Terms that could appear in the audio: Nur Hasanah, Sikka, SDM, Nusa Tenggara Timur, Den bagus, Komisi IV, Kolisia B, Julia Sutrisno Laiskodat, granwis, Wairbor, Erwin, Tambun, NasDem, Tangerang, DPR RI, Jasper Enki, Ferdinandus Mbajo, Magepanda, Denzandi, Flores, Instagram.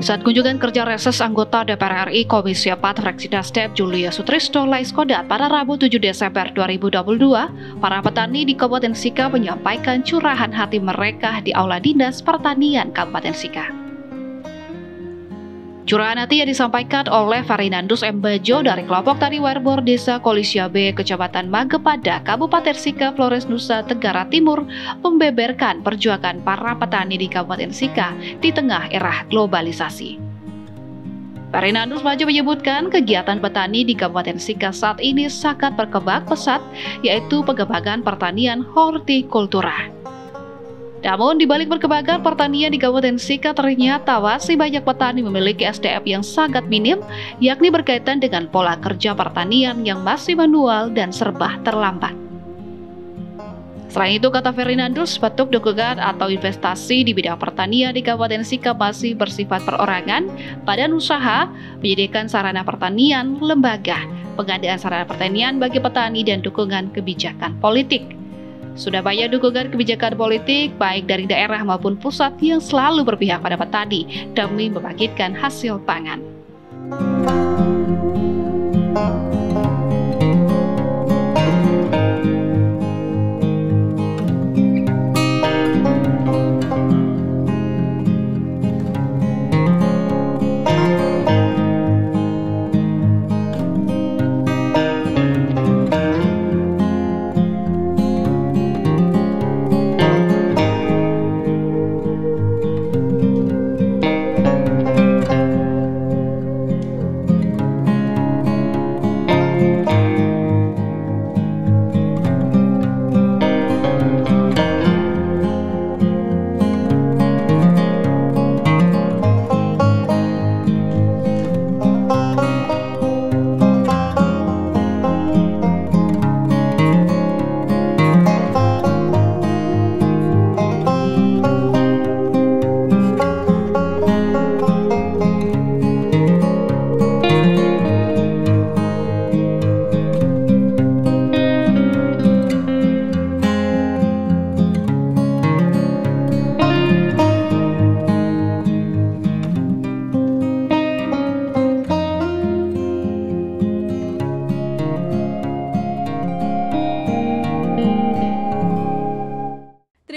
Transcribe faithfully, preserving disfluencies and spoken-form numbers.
Saat kunjungan kerja reses anggota D P R R I Komisi empat fraksi NasDem Julia Sutrisno Laiskodat pada Rabu tujuh Desember dua ribu dua puluh dua, para petani di Kabupaten Sikka menyampaikan curahan hati mereka di Aula Dinas Pertanian Kabupaten Sikka. Curahan hati yang disampaikan oleh Ferdinandus Mbajo dari kelompok tani Wairbor Desa Kolisia B, Kecamatan Magepanda, Kabupaten Sikka, Flores, Nusa Tenggara Timur, membeberkan perjuangan para petani di Kabupaten Sikka di tengah era globalisasi. Ferdinandus Mbajo menyebutkan kegiatan petani di Kabupaten Sikka saat ini sangat berkembang pesat, yaitu pengembangan pertanian hortikultura. Namun, di balik perkembangan pertanian di Kabupaten Sikka ternyata masih banyak petani memiliki S D M yang sangat minim, yakni berkaitan dengan pola kerja pertanian yang masih manual dan serba terlambat. Selain itu, kata Ferdinandus, bentuk dukungan atau investasi di bidang pertanian di Kabupaten Sikka masih bersifat perorangan, badan usaha, menyediakan sarana pertanian, lembaga, pengadaan sarana pertanian bagi petani, dan dukungan kebijakan politik. Sudah banyak dukungan kebijakan politik, baik dari daerah maupun pusat, yang selalu berpihak pada petani demi membangkitkan hasil pangan.